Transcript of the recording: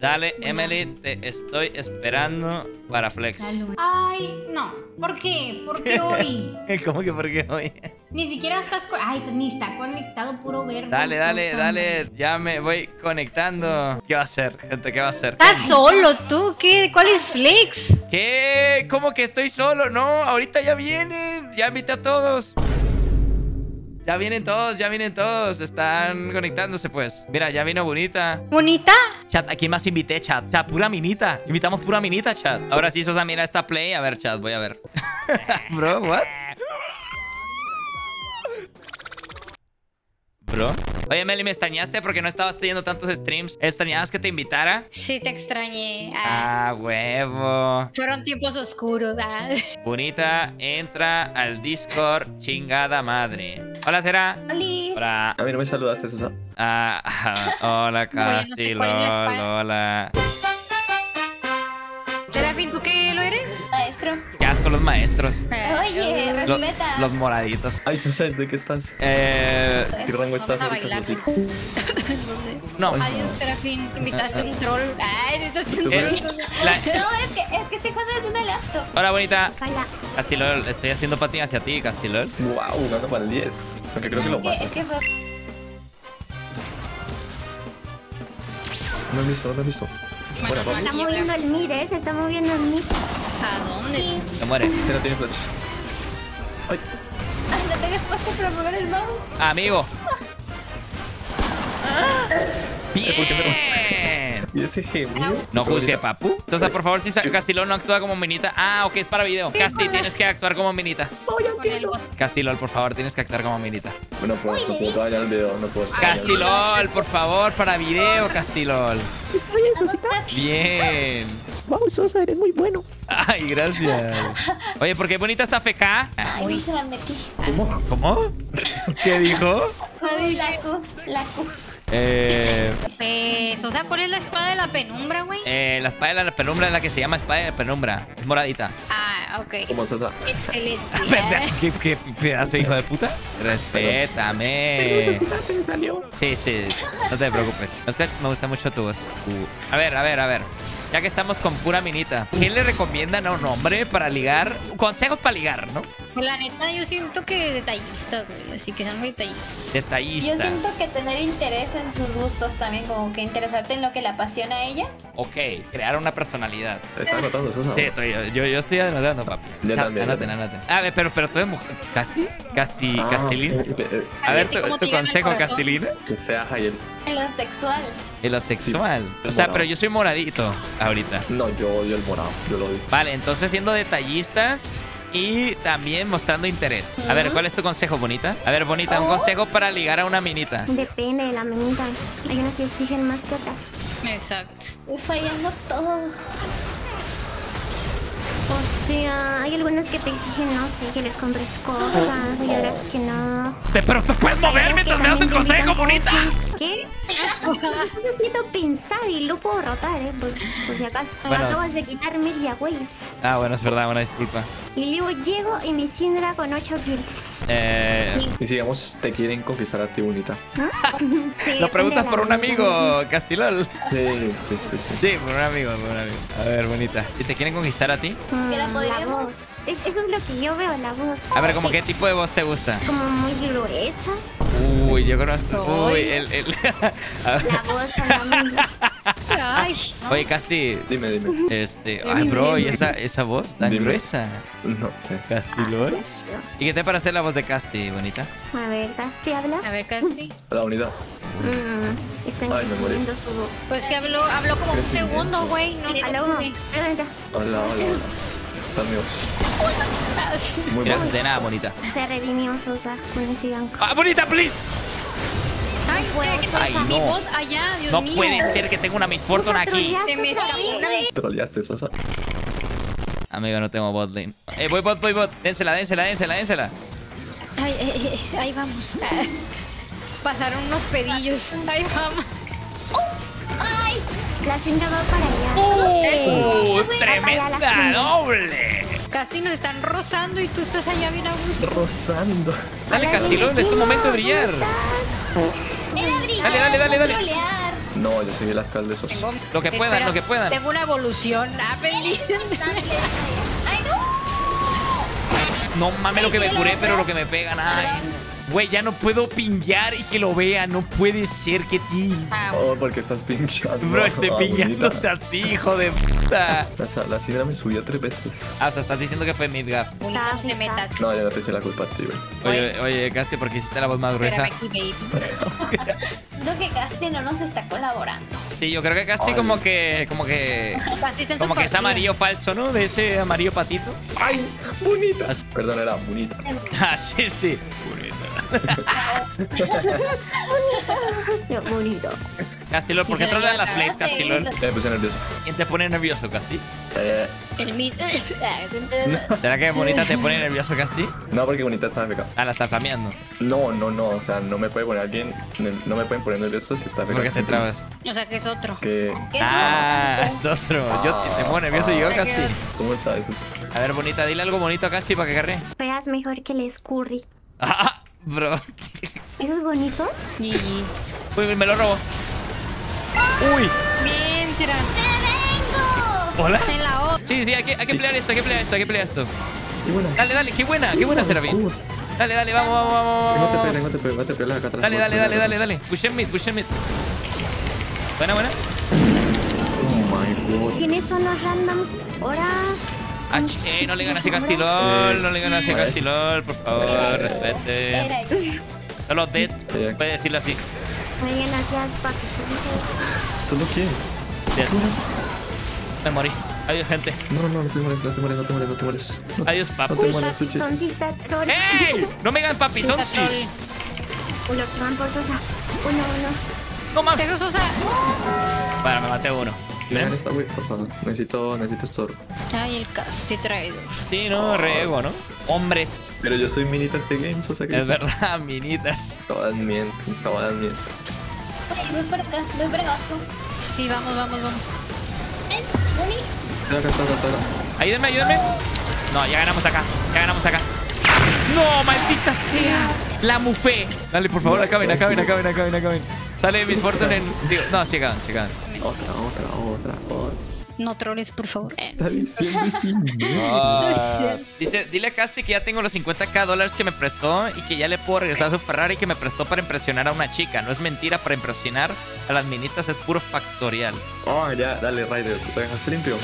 Dale, Emily, te estoy esperando para Flex. Ay, no. ¿Por qué? ¿Por qué hoy? ¿Cómo que por qué hoy? Ni siquiera estás... Ay, ni está conectado, puro verde. Dale, dale, dale. Ya me voy conectando. ¿Qué va a hacer, gente? ¿Qué va a hacer? ¿Estás solo tú? ¿Qué? ¿Cuál es Flex? ¿Qué? ¿Cómo que estoy solo? No, ahorita ya vienen. Ya invité a todos. Ya vienen todos, ya vienen todos. Están conectándose, pues. Mira, ya vino Bonita. ¿Bonita? Chat, ¿a quién más invité, chat? Chat, pura minita. Invitamos pura minita, chat. Ahora sí, Sosa, mira esta play. A ver, chat, voy a ver. Bro, what? Bro. Oye, Meli, me extrañaste porque no estabas teniendo tantos streams. ¿Extrañabas que te invitara? Sí, te extrañé. Ah, huevo. Fueron tiempos oscuros, ¿ah? Bonita, entra al Discord, chingada madre. Hola, Sera. Liz. Hola. A mí no me saludaste, Sosa. Hola, Castilo. Hola. Serafín, ¿tú qué lo eres? Maestro. Qué asco los maestros. Oye, respeta. Los moraditos. Ay, Sosa, ¿de qué estás? ¿Qué rango estás? Vamos a bailar. No. Adiós, Serafín. Invitaste un troll. Ay, estás un troll. No, es que este juego es una laptop. Hola, bonita. Hola. Castilol, estoy haciendo patín hacia ti, Castilol. Wow, jugando para el 10. Porque creo que lo mato. Es que fue... No he visto, no he visto. Bueno, se está moviendo el mid, se está moviendo el mid. ¿A dónde? Sí. Se muere. Se no tiene flash. Ay. Ay, no tengo espacio para mover el mouse. Amigo. Ah. Bien. ¿Y ese gemelo? No juzgue, papu. Entonces, por favor, si Castilol no actúa como minita. Ah, ok, es para video. Casti, tienes que actuar como minita. Castilol, por favor, tienes que actuar como minita. Bueno, pues, no puedo dañar el video, no puedo. Castilol, por favor, para video, Castilol. Estoy en Sosita. Bien. Wow, Sosa, eres muy bueno. Ay, gracias. Oye, ¿por qué bonita esta FK? Ay, se la metí. ¿Cómo? ¿Cómo? ¿Qué dijo? La Q. Sosa, ¿cuál es la espada de la penumbra, güey? La espada de la penumbra es la que se llama espada de la penumbra. Es moradita. Ah, ok. ¿Cómo, Sosa? Excelente. ¿Qué pedazo, hijo de puta? Respétame. Pero se me salió. Sí. No te preocupes. Oscar, me gusta mucho tu voz. A ver. Ya que estamos con pura minita, ¿qué le recomiendan a un hombre para ligar? Consejos para ligar, ¿no? La neta, yo siento que detallistas, güey. Así que sean muy detallistas. Detallistas. Yo siento que tener interés en sus gustos también, como que interesarte en lo que le apasiona a ella. Ok, crear una personalidad. ¿Estás anotando, Sosa? Sí, yo estoy anotando, papi. Yo también. Anótate. A ver, pero estoy en mujer. ¿Castilín? A ver, tu consejo, Castilín. Que sea Jael. En lo sexual. En lo sexual. Sí, o sea, morado. Pero yo soy moradito ahorita. No, yo odio el morado. Yo lo odio. Vale, entonces siendo detallistas y también mostrando interés. A ver, ¿cuál es tu consejo, bonita? A ver, bonita, un consejo para ligar a una minita. Depende de la minita. Hay unas que exigen más que otras. Exacto. Fallando todo. O sea, hay algunas que te exigen, no sé, que les compres cosas, hay otras que no. Pero te puedes mover mientras me das el consejo, bonita. ¿Qué? Eso necesito pensar y lo puedo rotar, por si acaso. Bueno. Acabas de quitar media wave. Ah, bueno, es verdad, una disculpa. Y luego llego y me cindra con 8 kills. Y si digamos, te quieren conquistar a ti, bonita. ¿Ah? Lo preguntas por un amigo, Castilol. Sí. Sí, por un amigo. A ver, bonita. ¿Y te quieren conquistar a ti? La voz. Eso es lo que yo veo, la voz. A ver, ¿cómo qué tipo de voz te gusta? Como muy gruesa. Uy, yo conozco. Uy, la voz hablando. Ay. Oye, Casti. Dime. Ay, bro, ¿y esa voz tan gruesa? No sé. ¿Castilón? ¿Y qué te parece la voz de Casti, bonita? A ver, Casti, habla. Hola, bonita. Están entendiendo su voz. Pues que habló como un segundo, güey. Hola. Amigos. Muy bien. De nada, bonita. Se redimió Sosa con ese ganco. ¡Ah, bonita, please! Ay, no. Mi voz allá, Dios mío. No puede ser que tenga una misfortune aquí. Te me troleaste, Sosa. Amigo, no tengo bot lane. Voy bot. Dénsela. Ay, ahí vamos. Pasaron unos pedillos. Ahí vamos. ¡Ay! La cinta va para allá. ¡Tremenda doble! Casti, nos están rozando y tú estás allá bien a gusto. Rozando. Dale, Castilón, es tu momento de brillar. Dale. No, yo soy de las caldezos. Lo que puedan, lo que puedan. Tengo una evolución. ¡Ah, feliz! ¡Ay, no! No mames lo que me curé, pero lo que me pegan. ¡Ay! Güey, ya no puedo pinguear y que lo vea. No puede ser que ti. Oh, porque estás pinchando. Bro, estoy pingueándote a ti, hijo de puta. La sidra me subió 3 veces. Ah, o sea, estás diciendo que fue Midgar. Te metas. No, yo no te eché la culpa a ti, güey. Oye, Caste, ¿por qué hiciste la voz más gruesa? Espérame aquí, baby. Creo que Caste no nos está colaborando. Sí, yo creo que Caste como que es amarillo falso, ¿no? De ese amarillo patito. ¡Ay! ¡Bonita! Perdón, era bonita. Ah, sí, sí. Bonita. Bonito. Castilor, ¿por qué trolean las plays, Castilor? Me puse nervioso. ¿Quién te pone nervioso, Casti? El mito. ¿Será que Bonita te pone nervioso, Casti? No, porque Bonita está feca. Ah, la está flameando. No. O sea, no me puede poner alguien. No me pueden poner nervioso si está feca. ¿Por qué te trabas? O sea, que es otro. Ah, es otro. Yo te pongo nervioso yo, Casti. ¿Cómo sabes eso? A ver, Bonita, dile algo bonito a Casti para que agarre. Pegas mejor que el Scurry. ¡Ah! Bro. ¿Eso es bonito? GG. Uy, me lo robó. Uy. Mientras. ¡Te vengo! ¿Hola? En la O. Sí, hay que pelear esto, Qué buena. Dale, qué buena Serafín. Dale, vamos. No te peles acá atrás. Dale. Push en mid. Buena. Oh my god. ¿Quiénes son los randoms? Ahora. No le ganas a Castilor, por favor, respete. Solo Dead, puede decirlo así. ¿Solo quién? Dead. Me morí. Adiós, gente. No te mueres. Adiós, papi. ¡Ey! ¡No me ganan papi, son sí! Uno, que van por Sosa. Uno. ¡No mames! ¡Tengo Sosa! Bueno, me maté uno. Necesito estorbo. Ay, el Casti traidor. Sí, no, rego, ¿no? Hombres. Pero yo soy minitas de games, o sea que... Es verdad, minitas. Cabadas bien. Voy para acá. Sí, vamos. Acá. Ayúdenme. No, ya ganamos acá. ¡No, maldita sea! La mufé. Dale, por favor, acaben. Sale Miss Fortune en... Digo, no, sí acaban. Otra. No troles, por favor. Está diciendo sí. Dice, dile a Casti que ya tengo los $50,000 que me prestó y que ya le puedo regresar a su Ferrari que me prestó para impresionar a una chica. No es mentira, para impresionar a las minitas es puro factorial. Oh, ya, dale, Raider, te dejas limpio.